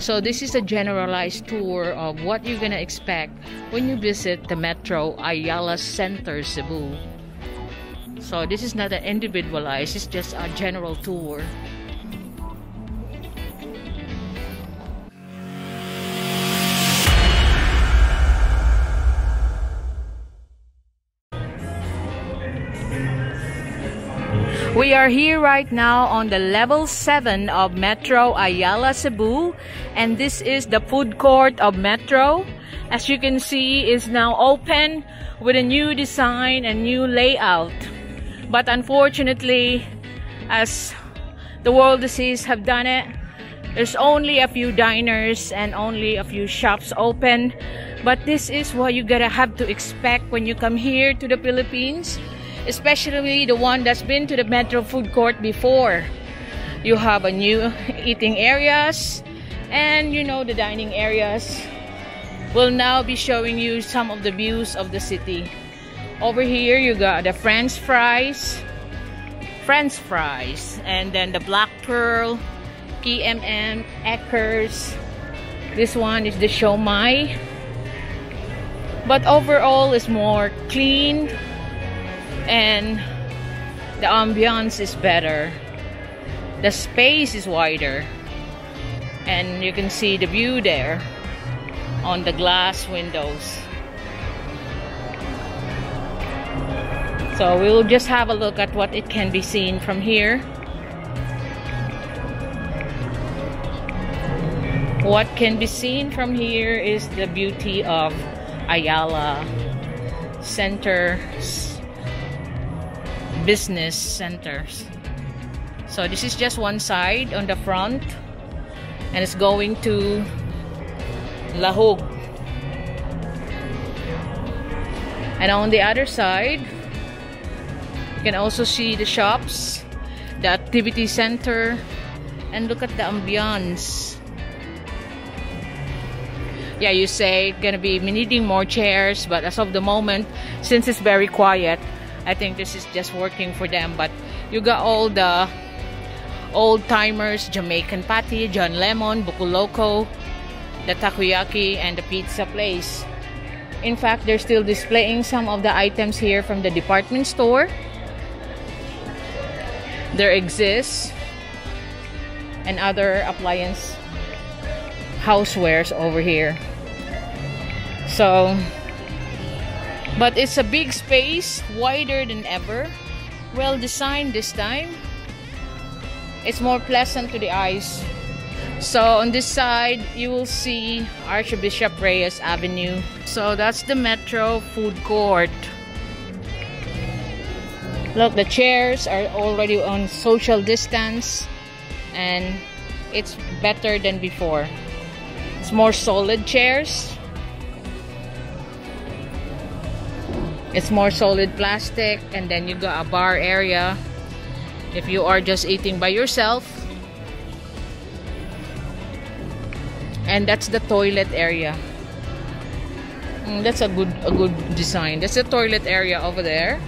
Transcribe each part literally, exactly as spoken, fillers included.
So this is a generalized tour of what you're gonna expect when you visit the Metro Ayala Center Cebu. So this is not an individualized, it's just a general tour. We are here right now on the level seven of Metro Ayala Cebu, and this is the food court of Metro. As you can see, it's now open with a new design and new layout. But unfortunately, as the world disease have done it, there's only a few diners and only a few shops open. But this is what you gotta have to expect when you come here to the Philippines. Especially the one that's been to the Metro food court before. You have a new eating areas, and you know the dining areas will now be showing you some of the views of the city. Over here you got the French fries, French fries, and then the Black Pearl, K M M, Eckers. This one is the Siomai. But overall it's more clean, and the ambiance is better. The space is wider, and you can see the view there on the glass windows. So we will just have a look at what it can be seen from here. What can be seen from here is the beauty of Ayala Center business centers. So this is just one side on the front, and it's going to Lahog, and on the other side you can also see the shops, the activity center, and look at the ambiance. Yeah, you say gonna be needing more chairs, but as of the moment, since it's very quiet, I think this is just working for them. But you got all the old timers, Jamaican patty, John Lemon, Bukuloko, the takoyaki, and the pizza place. In fact, they're still displaying some of the items here from the department store. There exists and other appliance housewares over here. So but it's a big space, wider than ever, well designed this time. It's more pleasant to the eyes. So on this side you will see Archbishop Reyes Avenue. So that's the Metro food court. Look, the chairs are already on social distance, and it's better than before. It's more solid chairs. It's more solid plastic, and then you got a bar area if you are just eating by yourself. And that's the toilet area. Mm, that's a good a good design. That's the toilet area over there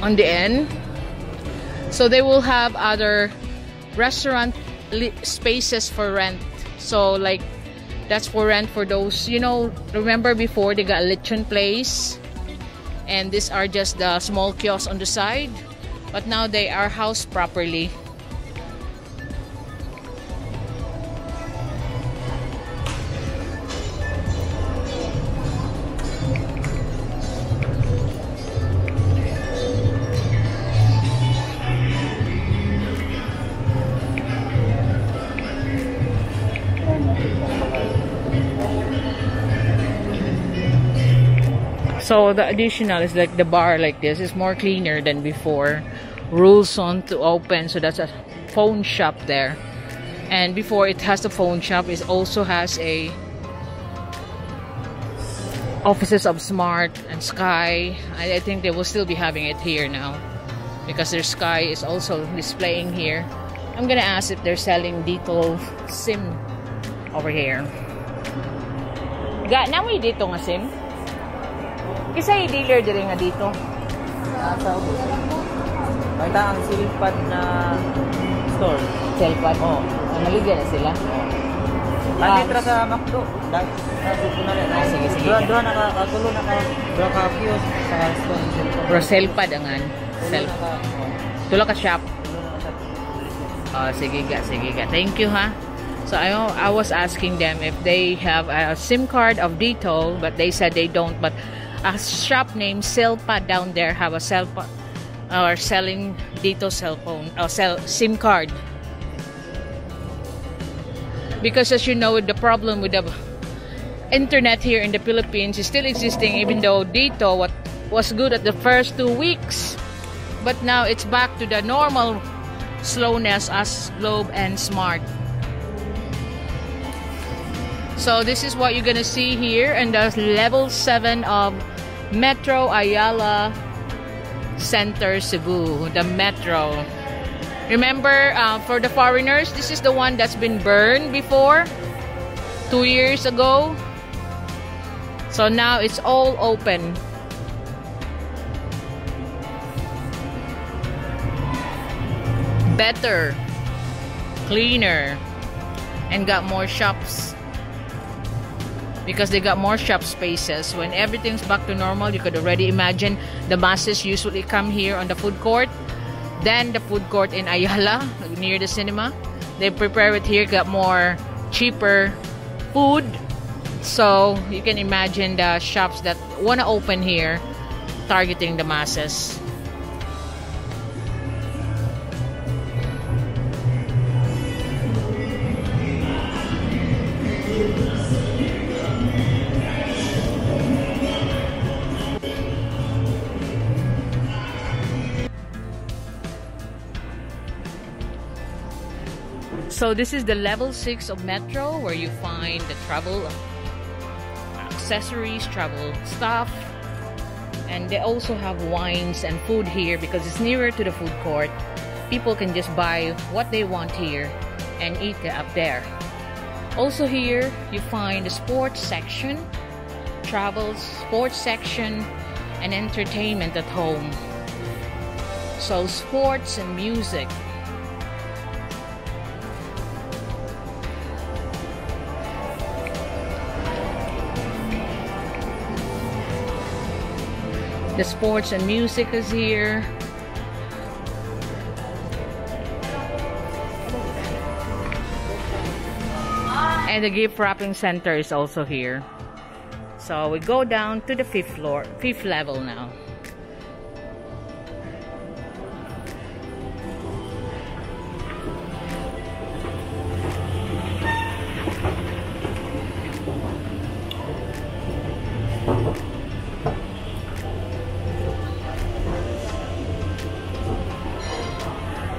on the end. So they will have other restaurant spaces for rent. So like that's for rent for those, you know, remember before they got a lechon place. And these are just the small kiosks on the side, but now they are housed properly. So the additional is like the bar like this. It's more cleaner than before. Rules on to open, so that's a phone shop there. And before it has the phone shop, it also has a offices of Smart and Sky. I, I think they will still be having it here now, because their Sky is also displaying here. I'm gonna ask if they're selling DITO SIM over here. Got na may DITO nga SIM? Isa yung dealer din nga dito. Asaw ko. May taang silpat na store. Silpat? Oo. Oh. Maligyan na sila. Oo. Tadi terasa makdo, dah sige sige. Dua-dua nakakagulo na kay dua ka views sa Rosel pa dengan self. Tula ka shop. Oh, sige ga, sige ga. Thank you ha. So I I was asking them if they have a SIM card of DITO, but they said they don't. But a shop named Selpa down there have a cell or selling DITO cell phone or cell SIM card. Because as you know, the problem with the internet here in the Philippines is still existing, even though DITO what was good at the first two weeks, but now it's back to the normal slowness as Globe and Smart. So this is what you're gonna see here in the level seven of Metro Ayala Center Cebu, the Metro. Remember, uh, for the foreigners, this is the one that's been burned before two years ago. So now it's all open. Better, cleaner, and got more shops. Because they got more shop spaces. When everything's back to normal, you could already imagine the masses usually come here on the food court. Then the food court in Ayala, near the cinema. They prepare it here, got more cheaper food. So you can imagine the shops that want to open here targeting the masses. So this is the level six of Metro, where you find the travel accessories, travel stuff, and they also have wines and food here because it's nearer to the food court. People can just buy what they want here and eat it up there. Also here you find the sports section, travel, sports section, and entertainment at home. So sports and music. The sports and music is here. And the gift wrapping center is also here. So we go down to the fifth floor, fifth level now.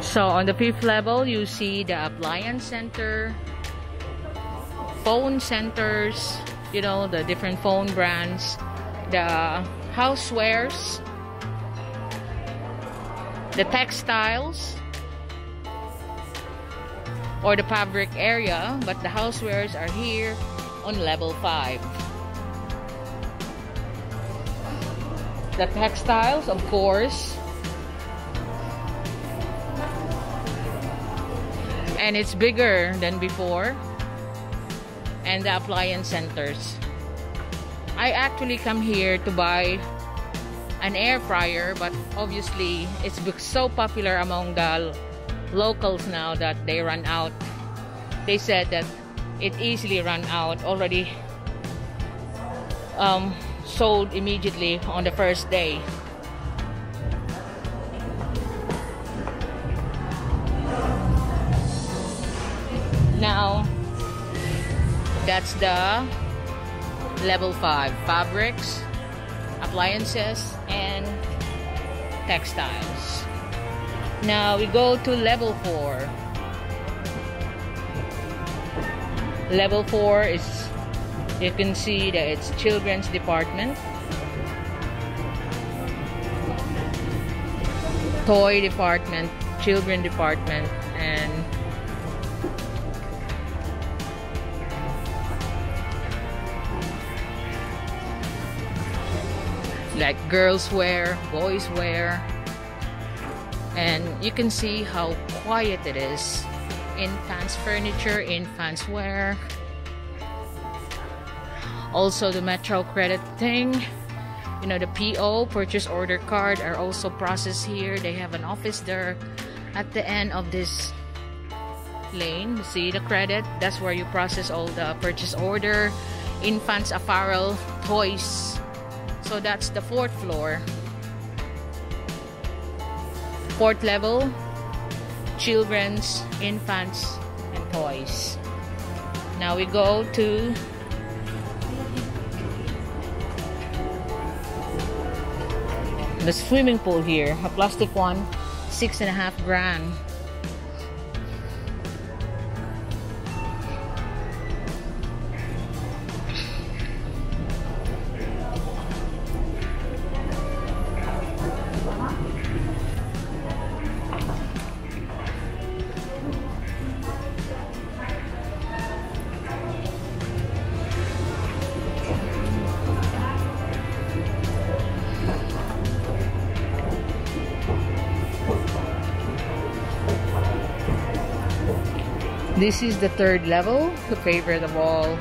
So on the fifth level, you see the appliance center, phone centers, you know, the different phone brands, the housewares, the textiles, or the fabric area, but the housewares are here on level five. The textiles, of course. And it's bigger than before. And the appliance centers. I actually come here to buy an air fryer, but obviously it's so popular among the locals now that they run out. They said that it easily ran out, already um, sold immediately on the first day. Now, that's the level five, fabrics, appliances, and textiles. Now we go to level four. Level four is, you can see that it's children's department, toy department, children department, and like girls wear, boys wear, and you can see how quiet it is. Infants furniture, infants wear, Also the Metro Credit thing, you know, the P O, purchase order card, are also processed here. They have an office there at the end of this lane. See the credit, that's where you process all the purchase order, infants apparel, toys. So that's the fourth floor, fourth level, children's, infants and toys. Now we go to the swimming pool here, a plastic one, six and a half grand. This is the third level, to favor of all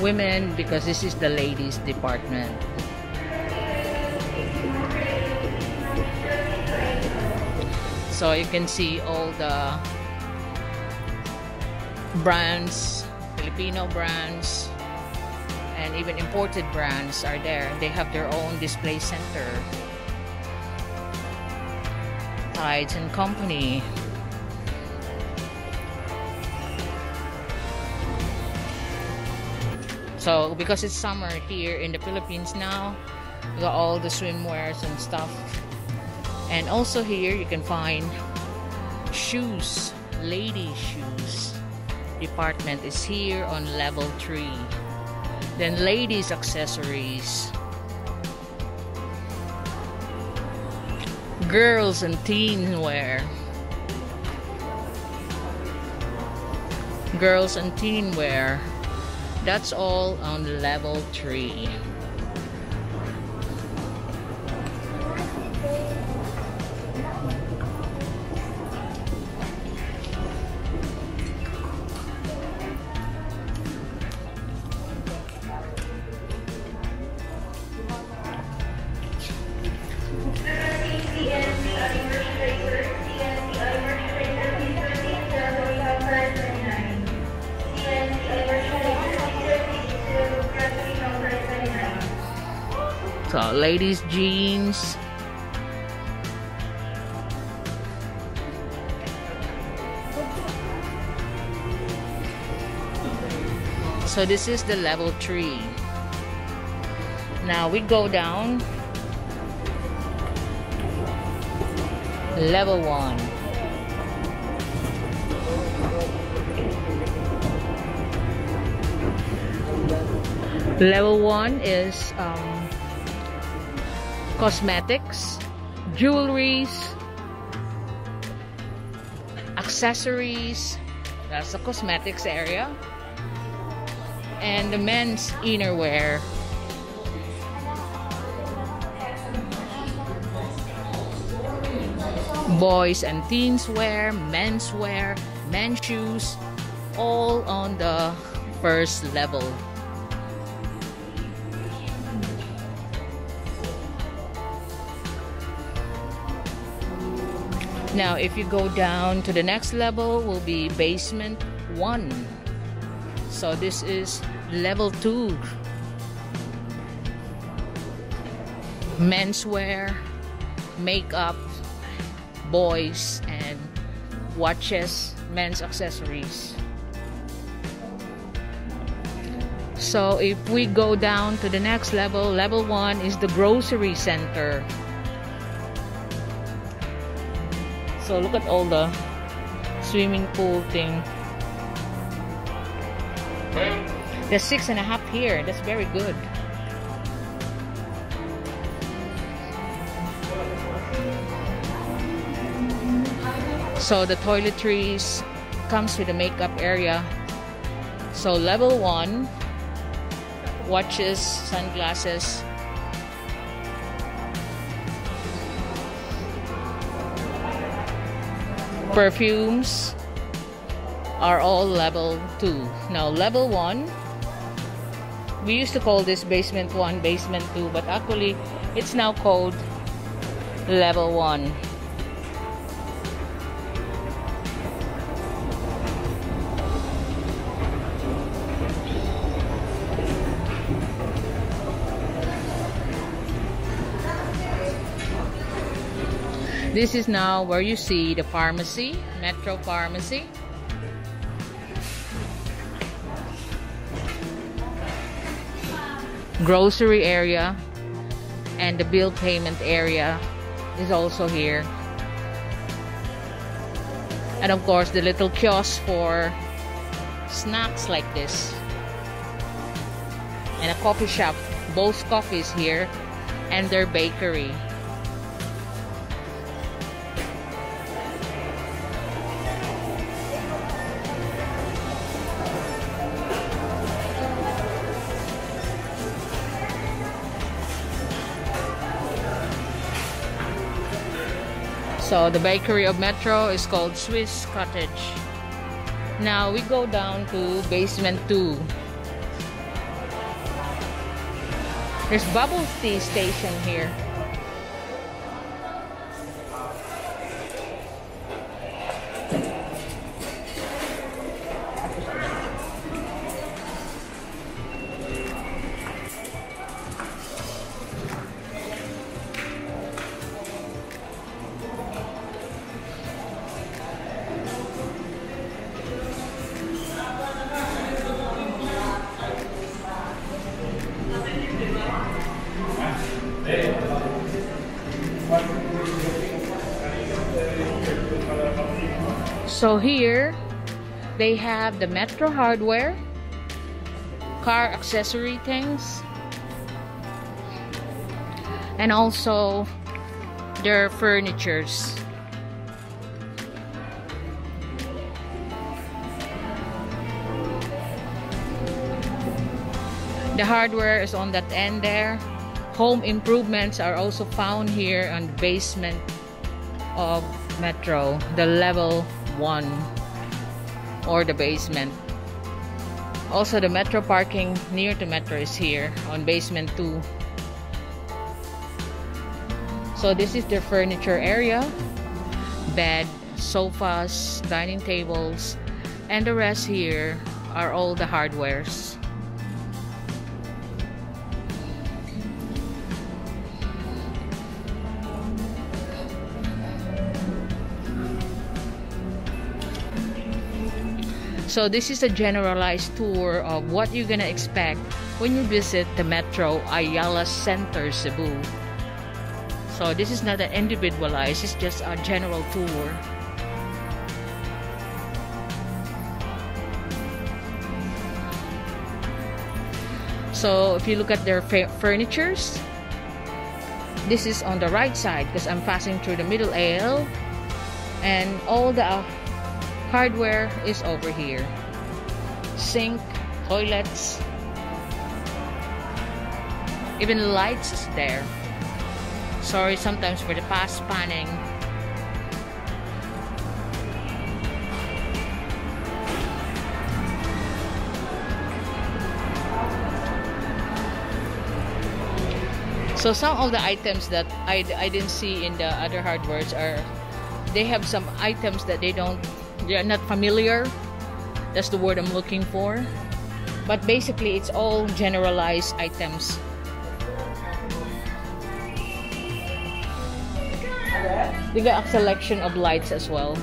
women, because this is the ladies department. So you can see all the brands, Filipino brands, and even imported brands are there. They have their own display center. Tides and Company. So because it's summer here in the Philippines now, you got all the swimwears and stuff. And also here you can find shoes, lady shoes. Department is here on level three. Then ladies accessories. Girls and teen wear. Girls and teen wear. That's all on level three. So ladies jeans, so this is the level three. Now we go down level one. Level one is um, cosmetics, jewelries, accessories. That's the cosmetics area. And the men's innerwear. Boys and teens wear, men's wear, men's shoes, all on the first level. Now if you go down to the next level will be basement one. So this is level two. Menswear, makeup, boys and watches, men's accessories. So if we go down to the next level, level one is the grocery center. So look at all the swimming pool thing. There's six and a half here. That's very good. So the toiletries comes with the makeup area. So level one, watches, sunglasses. Perfumes are all level two. Now level one We used to call this basement one, basement two, but actually it's now called level one. This is now where you see the pharmacy, Metro Pharmacy. Grocery area and the bill payment area is also here. And of course, the little kiosk for snacks like this. And a coffee shop, Bo's Coffee is here, and their bakery. So the bakery of Metro is called Swiss Cottage. Now we go down to basement two. There's Bubble Tea Station here. So here, they have the Metro Hardware, car accessory things, and also their furnitures. The hardware is on that end there. Home improvements are also found here on the basement of Metro, the level one or the basement. Also the Metro parking near to Metro is here on basement two. So this is their furniture area, bed, sofas, dining tables, and the rest here are all the hardwares. So this is a generalized tour of what you're gonna expect when you visit the Metro Ayala Center Cebu. So this is not an individualized, it's just a general tour. So if you look at their furnitures, this is on the right side because I'm passing through the middle aisle, and all the uh, hardware is over here. Sink, toilets, even lights is there. Sorry sometimes for the past panning. So some of the items that I, I didn't see in the other hardwares are, they have some items that they don't they're not familiar, that's the word I'm looking for, but basically it's all generalized items. They got a selection of lights as well.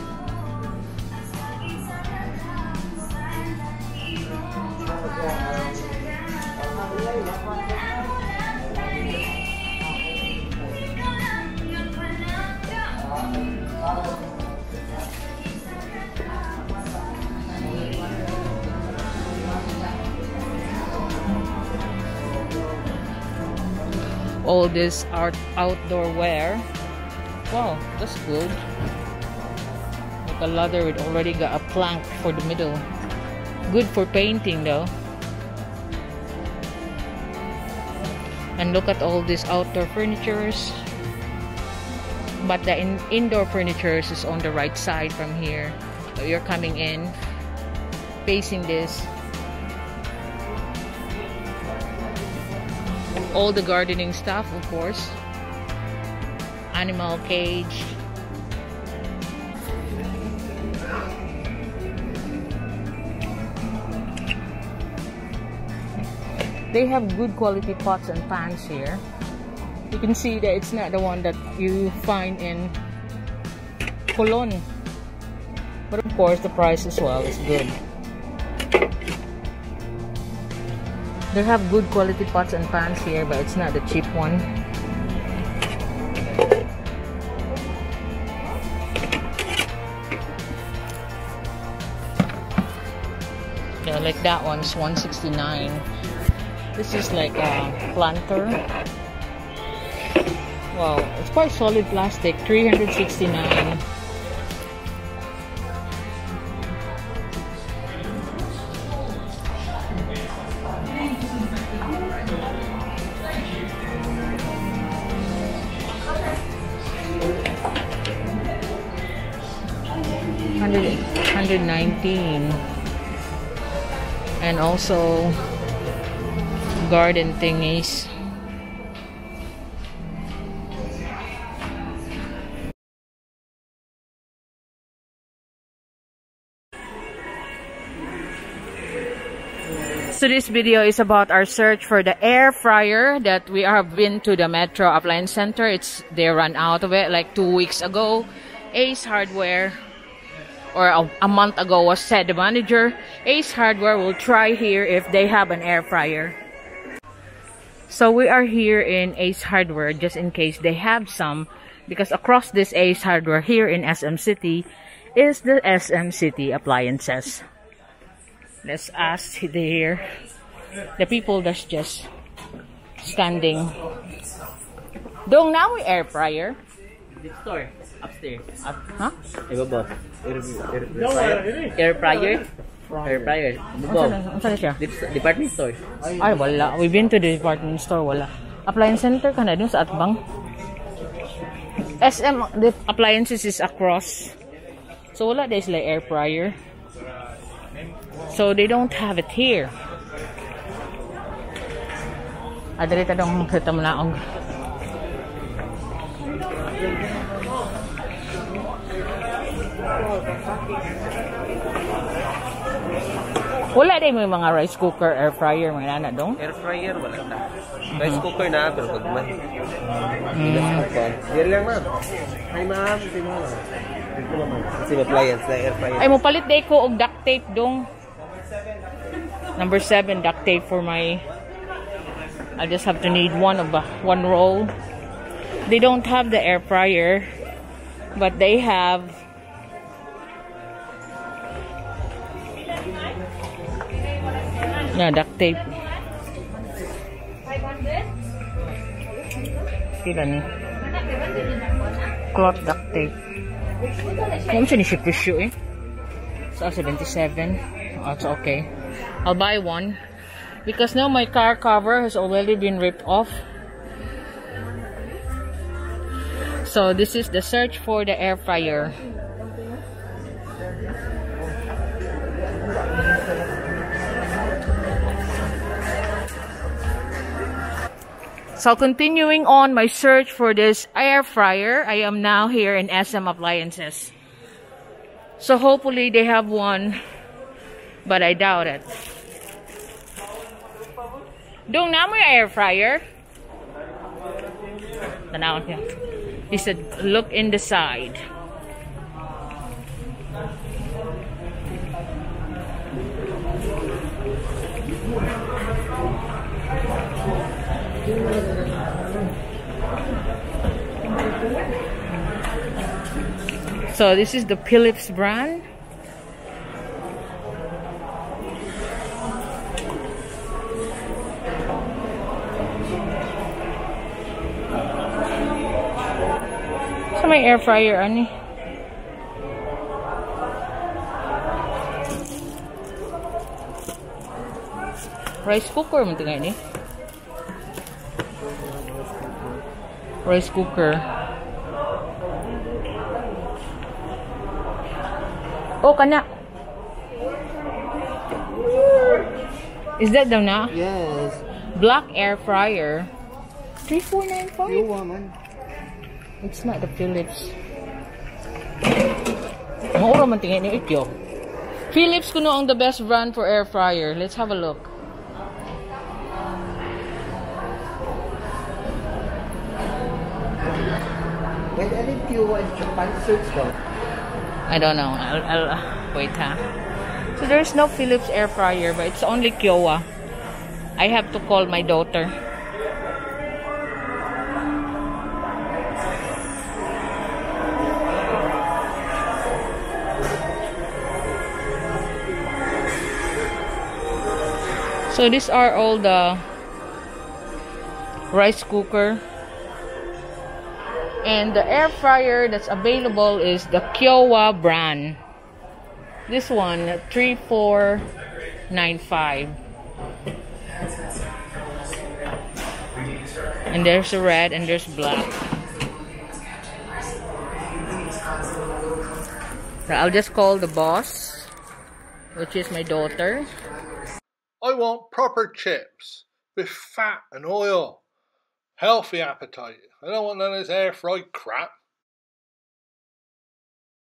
All this art outdoor wear. Wow, that's good. Like a ladder with already got a plank for the middle. Good for painting though. And look at all these outdoor furnitures. But the in indoor furnitures is on the right side from here. So you're coming in, facing this. all the gardening stuff, of course. Animal cage. They have good quality pots and pans here. You can see that it's not the one that you find in Colon. But of course, the price as well is good. They have good quality pots and pans here, but it's not the cheap one. Yeah, like that one's one sixty-nine. This is like a planter. Wow, it's quite solid plastic. three sixty-nine. one hundred nineteen. And also garden thingies. So this video is about our search for the air fryer that we have been to the Metro Appliance Center. It's they ran out of it like two weeks ago. Ace Hardware, or a, a month ago was said, the manager. Ace Hardware will try here if they have an air fryer. So we are here in Ace Hardware just in case they have some, because across this Ace Hardware here in S M City is the S M City Appliances. Let's ask there the people that's just standing. Dong now we air fryer. The store upstairs. Up, huh? Air fryer. Air fryer. Air fryer. Department store. Ay wala. We've been to the department store. Wala. Appliance center kana dun sa Atbang. S M the appliances is across. So wala there's like air fryer. So they don't have it here. Adarita dong kita manaog. Wala din may mga rice cooker, air fryer, mga nana dong? Air fryer wala na. Rice cooker na pero pag man. Yan lang ma'am. Hi ma'am, sino? Sino appliance na air fryer? Ay mo palit day ko og duct tape dong. Number seven duct tape for my. I just have to need one of uh, one roll. They don't have the air fryer, but they have yeah duct tape. Ilan? Cloth duct tape. Kung saan isip tissue eh? So seventy-seven. Oh, it's okay. I'll buy one because now my car cover has already been ripped off. So this is the search for the air fryer. So continuing on my search for this air fryer, I am now here in S M Appliances. So hopefully they have one. But I doubt it. Don't know my air fryer. He said, look in the side. So this is the Philips brand. My air fryer, Annie. Rice cooker, mo tingay ni. Rice cooker. Oh, kana. Is that them na? Yes. Black air fryer. three four nine five? No, woman. It's not the Philips. Maura man tingin ni Ikyo. Philips kuno ang the best brand for air fryer. Let's have a look. Well, I think you want Japan search though. I don't know. I'll, I'll uh, wait, huh? So there's no Philips air fryer, but it's only Kyowa. I have to call my daughter. So these are all the rice cooker, and the air fryer that's available is the Kyowa brand. This one, three four nine five. And there's a red and there's black. So I'll just call the boss, which is my daughter. I want proper chips with fat and oil. Healthy appetite. I don't want none of this air fried crap.